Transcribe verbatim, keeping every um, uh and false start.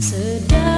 Sedang